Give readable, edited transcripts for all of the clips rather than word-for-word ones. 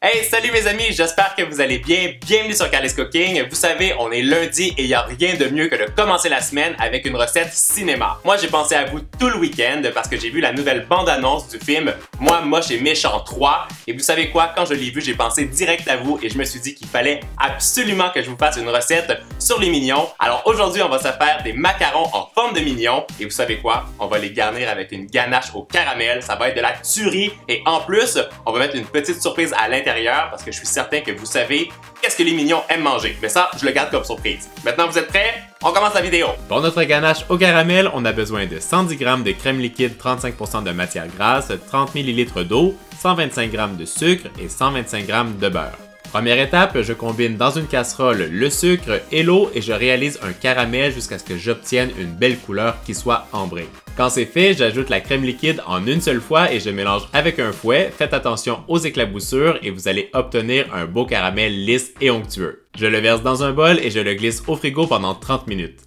Hey, salut mes amis, j'espère que vous allez bien. Bienvenue sur Carl is Cooking. Vous savez, on est lundi et il n'y a rien de mieux que de commencer la semaine avec une recette cinéma. Moi, j'ai pensé à vous tout le week-end parce que j'ai vu la nouvelle bande-annonce du film Moi, Moche et Méchant 3. Et vous savez quoi? Quand je l'ai vu, j'ai pensé direct à vous et je me suis dit qu'il fallait absolument que je vous fasse une recette sur les mignons. Alors aujourd'hui, on va se faire des macarons en forme de mignons. Et vous savez quoi? On va les garnir avec une ganache au caramel. Ça va être de la tuerie. Et en plus, on va mettre une petite surprise à l'intérieur. Parce que je suis certain que vous savez qu'est-ce que les mignons aiment manger. Mais ça, je le garde comme surprise. Maintenant, vous êtes prêts? On commence la vidéo! Pour notre ganache au caramel, on a besoin de 110 g de crème liquide, 35% de matière grasse, 30 ml d'eau, 125 g de sucre et 125 g de beurre. Première étape, je combine dans une casserole le sucre et l'eau et je réalise un caramel jusqu'à ce que j'obtienne une belle couleur qui soit ambrée. Quand c'est fait, j'ajoute la crème liquide en une seule fois et je mélange avec un fouet. Faites attention aux éclaboussures et vous allez obtenir un beau caramel lisse et onctueux. Je le verse dans un bol et je le glisse au frigo pendant 30 minutes.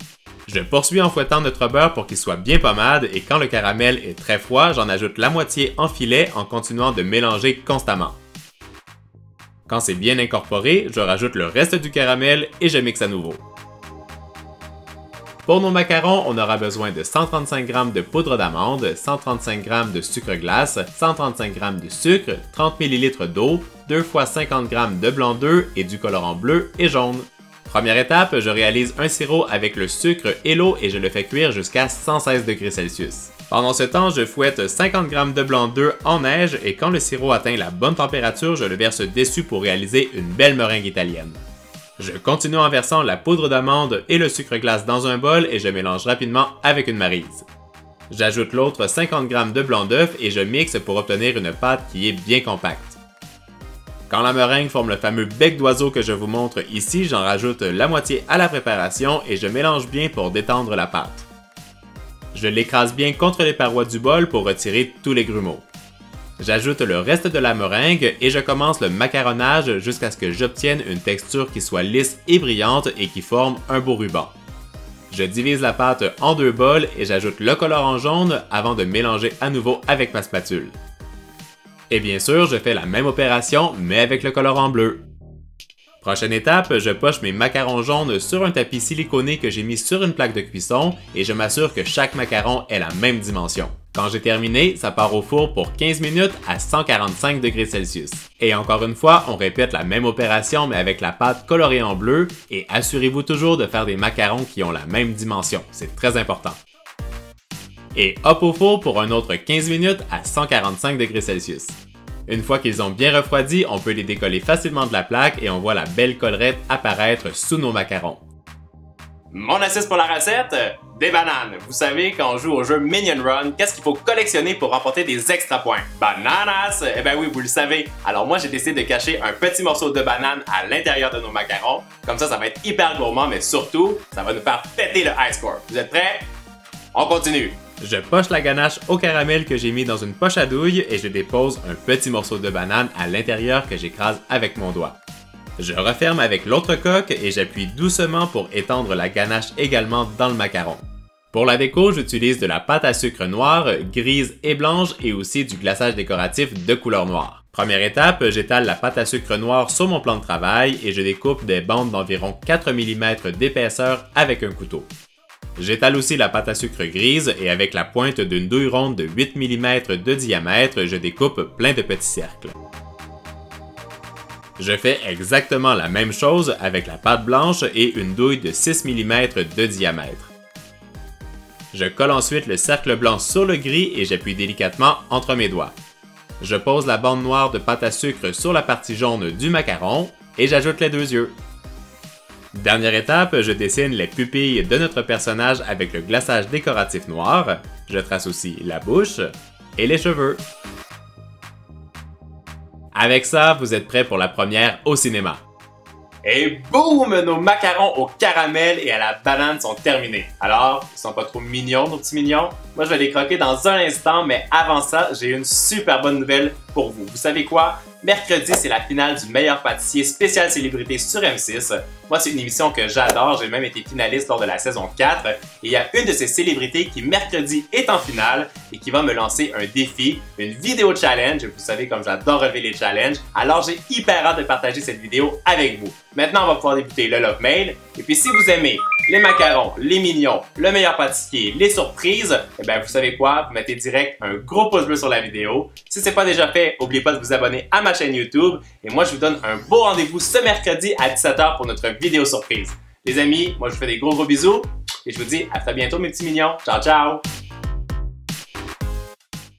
Je poursuis en fouettant notre beurre pour qu'il soit bien pommade et quand le caramel est très froid, j'en ajoute la moitié en filet en continuant de mélanger constamment. Quand c'est bien incorporé, je rajoute le reste du caramel et je mixe à nouveau. Pour nos macarons, on aura besoin de 135 g de poudre d'amande, 135 g de sucre glace, 135 g de sucre, 30 ml d'eau, 2 x 50 g de blanc d'œuf et du colorant bleu et jaune. Première étape, je réalise un sirop avec le sucre et l'eau et je le fais cuire jusqu'à 116 degrés Celsius. Pendant ce temps, je fouette 50 g de blanc d'œuf en neige et quand le sirop atteint la bonne température, je le verse dessus pour réaliser une belle meringue italienne. Je continue en versant la poudre d'amande et le sucre glace dans un bol et je mélange rapidement avec une maryse. J'ajoute l'autre 50 g de blanc d'œuf et je mixe pour obtenir une pâte qui est bien compacte. Quand la meringue forme le fameux bec d'oiseau que je vous montre ici, j'en rajoute la moitié à la préparation et je mélange bien pour détendre la pâte. Je l'écrase bien contre les parois du bol pour retirer tous les grumeaux. J'ajoute le reste de la meringue et je commence le macaronnage jusqu'à ce que j'obtienne une texture qui soit lisse et brillante et qui forme un beau ruban. Je divise la pâte en deux bols et j'ajoute le colorant jaune avant de mélanger à nouveau avec ma spatule. Et bien sûr, je fais la même opération mais avec le colorant bleu. Prochaine étape, je poche mes macarons jaunes sur un tapis siliconé que j'ai mis sur une plaque de cuisson et je m'assure que chaque macaron ait la même dimension. Quand j'ai terminé, ça part au four pour 15 minutes à 145 degrés Celsius. Et encore une fois, on répète la même opération mais avec la pâte colorée en bleu et assurez-vous toujours de faire des macarons qui ont la même dimension, c'est très important. Et hop au four pour un autre 15 minutes à 145 degrés Celsius. Une fois qu'ils ont bien refroidi, on peut les décoller facilement de la plaque et on voit la belle collerette apparaître sous nos macarons. Mon astuce pour la recette? Des bananes. Vous savez, quand on joue au jeu Minion Run, qu'est-ce qu'il faut collectionner pour remporter des extra points? Bananas! Eh ben oui, vous le savez. Alors moi, j'ai décidé de cacher un petit morceau de banane à l'intérieur de nos macarons. Comme ça, ça va être hyper gourmand, mais surtout, ça va nous faire péter le high score. Vous êtes prêts? On continue! Je poche la ganache au caramel que j'ai mis dans une poche à douille et je dépose un petit morceau de banane à l'intérieur que j'écrase avec mon doigt. Je referme avec l'autre coque et j'appuie doucement pour étendre la ganache également dans le macaron. Pour la déco, j'utilise de la pâte à sucre noire, grise et blanche et aussi du glaçage décoratif de couleur noire. Première étape, j'étale la pâte à sucre noire sur mon plan de travail et je découpe des bandes d'environ 4 mm d'épaisseur avec un couteau. J'étale aussi la pâte à sucre grise et avec la pointe d'une douille ronde de 8 mm de diamètre, je découpe plein de petits cercles. Je fais exactement la même chose avec la pâte blanche et une douille de 6 mm de diamètre. Je colle ensuite le cercle blanc sur le gris et j'appuie délicatement entre mes doigts. Je pose la bande noire de pâte à sucre sur la partie jaune du macaron et j'ajoute les deux yeux. Dernière étape, je dessine les pupilles de notre personnage avec le glaçage décoratif noir. Je trace aussi la bouche et les cheveux. Avec ça, vous êtes prêts pour la première au cinéma. Et boum! Nos macarons au caramel et à la banane sont terminés. Alors, ils sont pas trop mignons, nos petits mignons? Moi, je vais les croquer dans un instant, mais avant ça, j'ai une super bonne nouvelle pour vous. Vous savez quoi? Mercredi, c'est la finale du Meilleur Pâtissier spécial célébrité sur M6. Moi, c'est une émission que j'adore. J'ai même été finaliste lors de la saison 4. Et il y a une de ces célébrités qui, mercredi, est en finale et qui va me lancer un défi, une vidéo challenge. Vous savez comme j'adore relever les challenges. Alors, j'ai hyper hâte de partager cette vidéo avec vous. Maintenant, on va pouvoir débuter le Love Mail. Et puis, si vous aimez les macarons, les mignons, le meilleur pâtissier, les surprises, eh bien, vous savez quoi? Vous mettez direct un gros pouce bleu sur la vidéo. Si ce n'est pas déjà fait, n'oubliez pas de vous abonner à ma chaîne YouTube. Et moi, je vous donne un beau rendez-vous ce mercredi à 17 h pour notre vidéo surprise. Les amis, moi, je vous fais des gros bisous et je vous dis à très bientôt, mes petits mignons. Ciao, ciao!